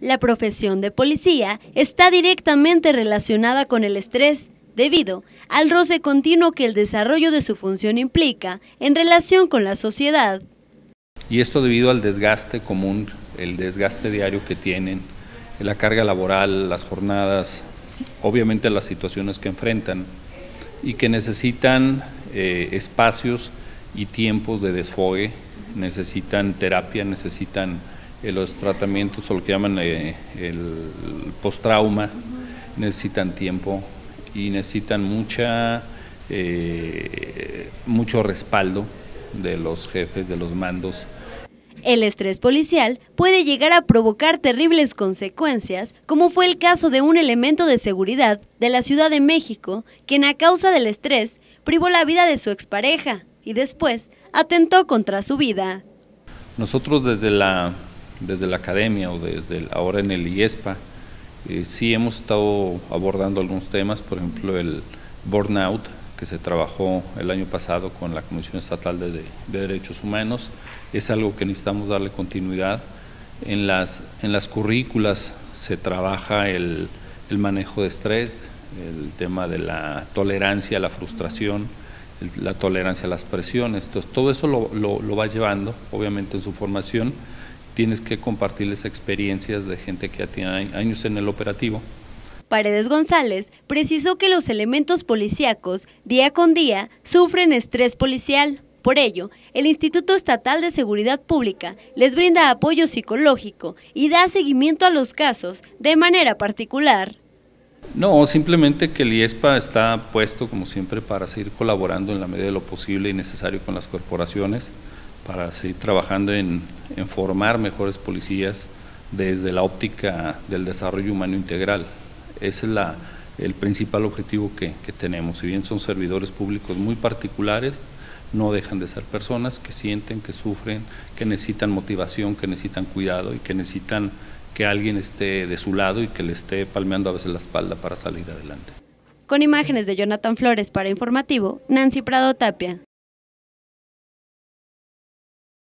La profesión de policía está directamente relacionada con el estrés, debido al roce continuo que el desarrollo de su función implica en relación con la sociedad. Y esto debido al desgaste común, el desgaste diario que tienen, la carga laboral, las jornadas, obviamente las situaciones que enfrentan y que necesitan espacios y tiempos de desfogue, necesitan terapia, necesitan los tratamientos o lo que llaman el post-trauma, necesitan tiempo y necesitan mucho respaldo de los jefes, de los mandos. El estrés policial puede llegar a provocar terribles consecuencias, como fue el caso de un elemento de seguridad de la Ciudad de México, quien a causa del estrés privó la vida de su expareja y después atentó contra su vida. Nosotros desde la academia o ahora en el IESPA, sí hemos estado abordando algunos temas, por ejemplo el burnout, que se trabajó el año pasado con la Comisión Estatal de Derechos Humanos. Es algo que necesitamos darle continuidad. En las currículas se trabaja el manejo de estrés, el tema de la tolerancia a la frustración, la tolerancia a las presiones. Entonces, todo eso lo va llevando, obviamente en su formación. Tienes que compartirles experiencias de gente que ya tiene años en el operativo. Paredes González precisó que los elementos policíacos día con día sufren estrés policial. Por ello, el Instituto Estatal de Seguridad Pública les brinda apoyo psicológico y da seguimiento a los casos de manera particular. No, simplemente que el IESPA está puesto, como siempre, para seguir colaborando en la medida de lo posible y necesario con las corporaciones, para seguir trabajando en formar mejores policías desde la óptica del desarrollo humano integral. Ese es el principal objetivo que tenemos. Si bien son servidores públicos muy particulares, no dejan de ser personas que sienten, que sufren, que necesitan motivación, que necesitan cuidado y que necesitan que alguien esté de su lado y que le esté palmeando a veces la espalda para salir adelante. Con imágenes de Jonathan Flores para Informativo, Nancy Prado Tapia.